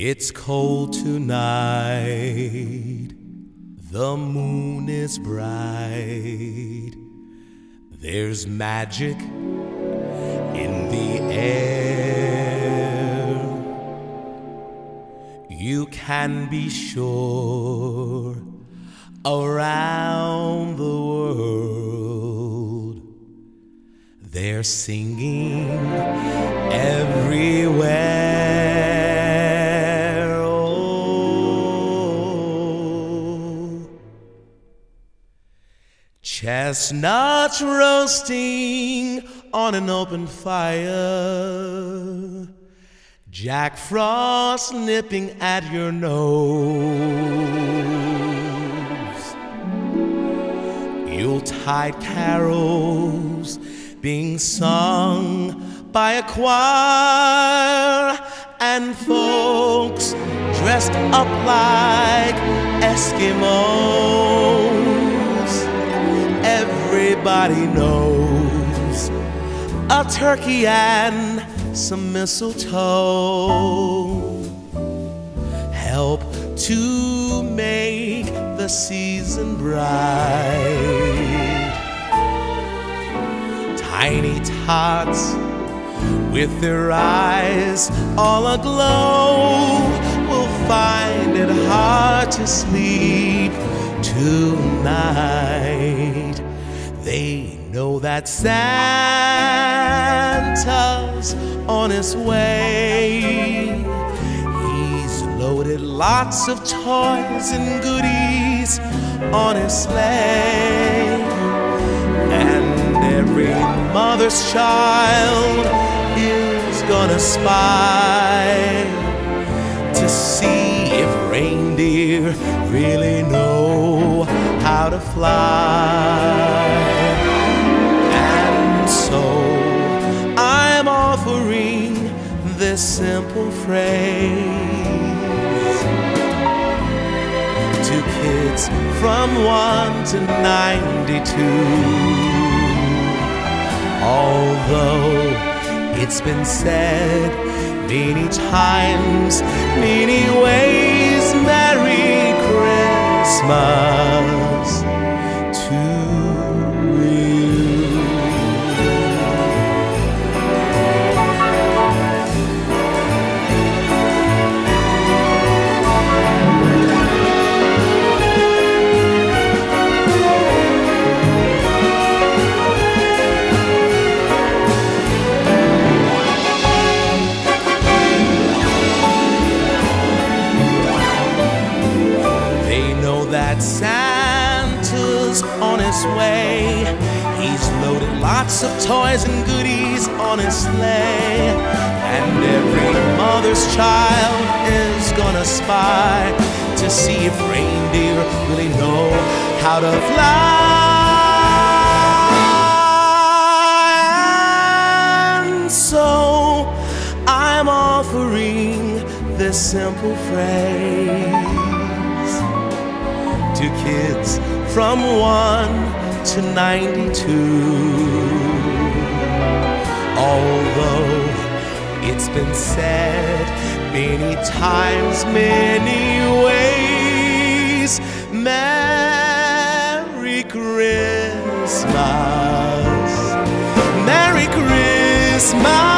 It's cold tonight, the moon is bright, there's magic in the air. You can be sure around the world they're singing everywhere. Chestnuts roasting on an open fire, Jack Frost nipping at your nose, Yuletide carols being sung by a choir, and folks dressed up like Eskimos. Everybody knows a turkey and some mistletoe help to make the season bright. Tiny tots with their eyes all aglow will find it hard to sleep tonight. They know that Santa's on his way. He's loaded lots of toys and goodies on his sleigh. And every mother's child is gonna spy to see if reindeer really know how to fly. So I'm offering this simple phrase to kids from 1 to 92. Although it's been said many times, many ways, Merry Christmas to Santa's on his way. He's loaded lots of toys and goodies on his sleigh. And every mother's child is gonna spy to see if reindeer really know how to fly. And so I'm offering this simple phrase to kids from 1 to 92. Although it's been said many times, many ways, Merry Christmas, Merry Christmas.